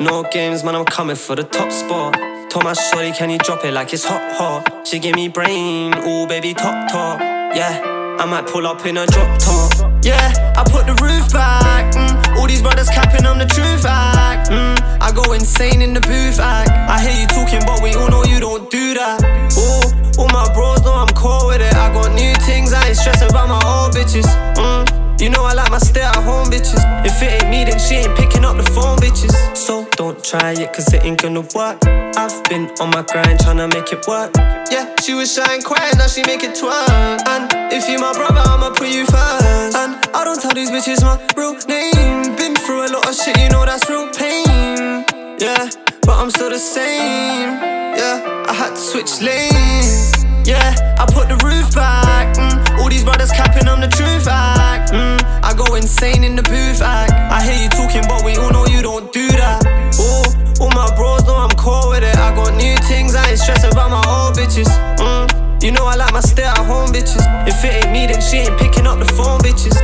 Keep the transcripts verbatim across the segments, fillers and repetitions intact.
No games, man, I'm coming for the top spot. Told my shorty, can you drop it like it's hot, hot? She give me brain, ooh, baby, top, top. Yeah, I might pull up in a drop top. Yeah, I put the roof back. Mm, all these brothers capping on the truth act. Mm, I go insane in the booth act. I hear you talking, but we all know you don't do that. Ooh, all my bros know I'm cool with it. I got new things, I ain't stressing about my old bitches. Mm. You know I like my stay at home bitches. If it ain't me then she ain't picking up the phone bitches. So don't try it cause it ain't gonna work. I've been on my grind tryna make it work. Yeah, she was shy and quiet, now she make it twerk. And if you my brother I'ma put you first. And I don't tell these bitches my real name. Been through a lot of shit, you know that's real pain. Yeah, but I'm still the same. Yeah, I had to switch lanes. Yeah, I put the roof back. Mm, all these brothers capping on the truth act. Mm, I go insane in the booth act. I hear you talking, but we all know you don't do that. Ooh, all my bros know I'm cool with it. I got new things, I ain't stressing about my old bitches. Mm, you know I like my stay at home bitches. If it ain't me, then she ain't picking up the phone bitches.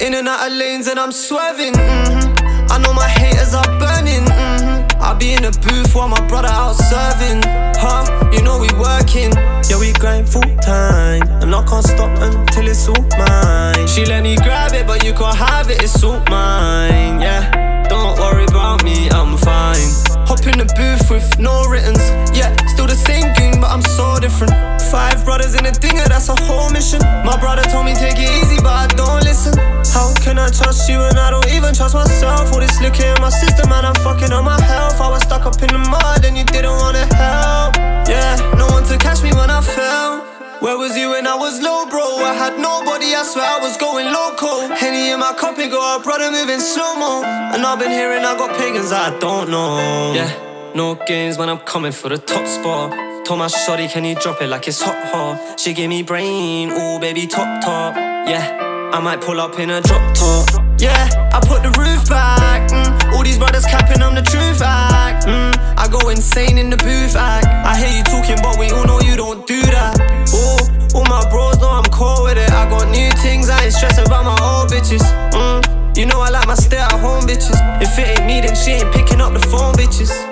In and out of lanes and I'm swerving. Mm-hmm. I know my haters are burning. Mm-hmm. I be in the booth while my brother out serving. Huh? You know we working. Yeah, we grind full time, and I can't stop until it's all mine. She let me grab it, but you can't have it, it's all mine, yeah. Don't worry about me, I'm fine. Hop in the booth with no writtens, yeah. Still the same thing, but I'm so different. Five brothers in a dinger, that's a whole mission. My brother told me take it easy, but I don't listen. How can I trust you when I don't even trust myself? All this liquor in my system, man, I'm fucking up my health. I was stuck up in the mud, and you didn't wanna help, yeah. No one to catch me when I fell. Where was you when I was low, bro? I had nobody, I swear I was going loco. Henny in my cup, it got our brother moving slow-mo. And I've been hearing I got pagans I don't know. Yeah, no games, man, I'm coming for the top spot. Told my shorty, can you drop it like it's hot, hot? She gave me brain, ooh, baby, top, top. Yeah, I might pull up in a drop top. Yeah, I put the roof back. Mm, all these brothers capping on the truth act. Mm, I go insane in the booth act. I hear you talking, but we all know you don't do that. Ooh, all my bros know I'm cool with it. I got new things, I ain't stressing about my old bitches. Mm, you know I like my stay at home bitches. If it ain't me, then she ain't picking up the phone bitches.